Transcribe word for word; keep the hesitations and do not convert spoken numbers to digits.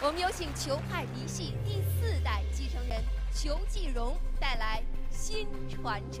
我们有请球派嫡系第四代继承人裘继荣带来《新传者》。